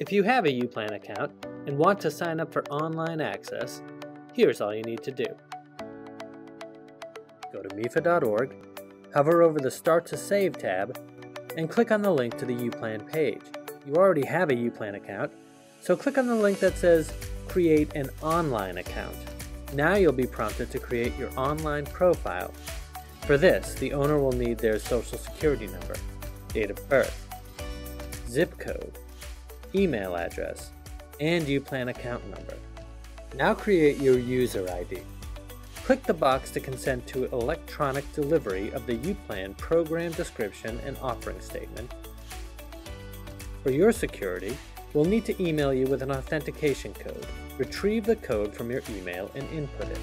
If you have a U.Plan account and want to sign up for online access, here's all you need to do. Go to MEFA.org, hover over the Start to Save tab, and click on the link to the U.Plan page. You already have a U.Plan account, so click on the link that says Create an Online Account. Now you'll be prompted to create your online profile. For this, the owner will need their social security number, date of birth, zip code, email address, and U.Plan account number. Now create your user ID. Click the box to consent to electronic delivery of the U.Plan program description and offering statement. For your security, we'll need to email you with an authentication code. Retrieve the code from your email and input it.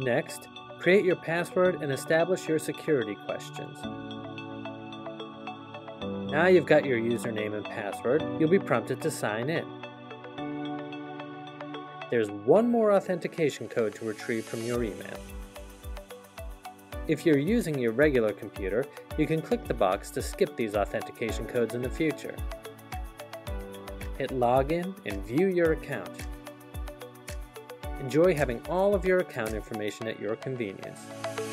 Next, create your password and establish your security questions. Now you've got your username and password, you'll be prompted to sign in. There's one more authentication code to retrieve from your email. If you're using your regular computer, you can click the box to skip these authentication codes in the future. Hit Login and view your account. Enjoy having all of your account information at your convenience.